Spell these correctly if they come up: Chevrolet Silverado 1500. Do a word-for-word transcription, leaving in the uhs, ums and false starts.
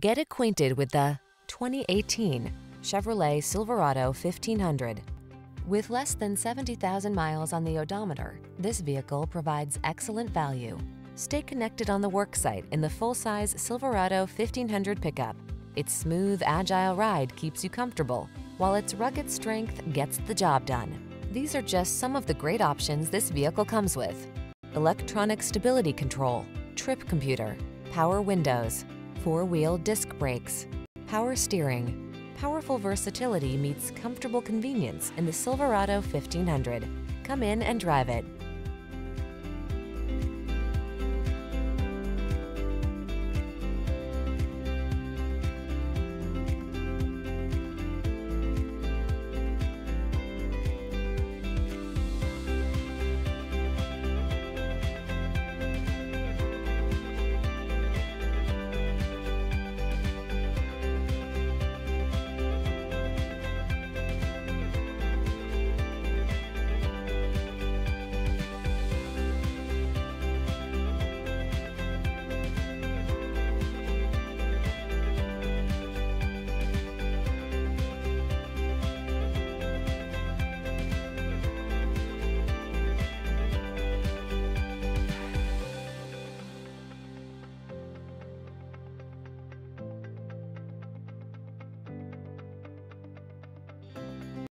Get acquainted with the twenty eighteen Chevrolet Silverado fifteen hundred. With less than seventy thousand miles on the odometer, this vehicle provides excellent value. Stay connected on the worksite in the full-size Silverado fifteen hundred pickup. Its smooth, agile ride keeps you comfortable, while its rugged strength gets the job done. These are just some of the great options this vehicle comes with: electronic stability control, trip computer, power windows, four-wheel disc brakes, power steering. Powerful versatility meets comfortable convenience in the Silverado fifteen hundred. Come in and drive it.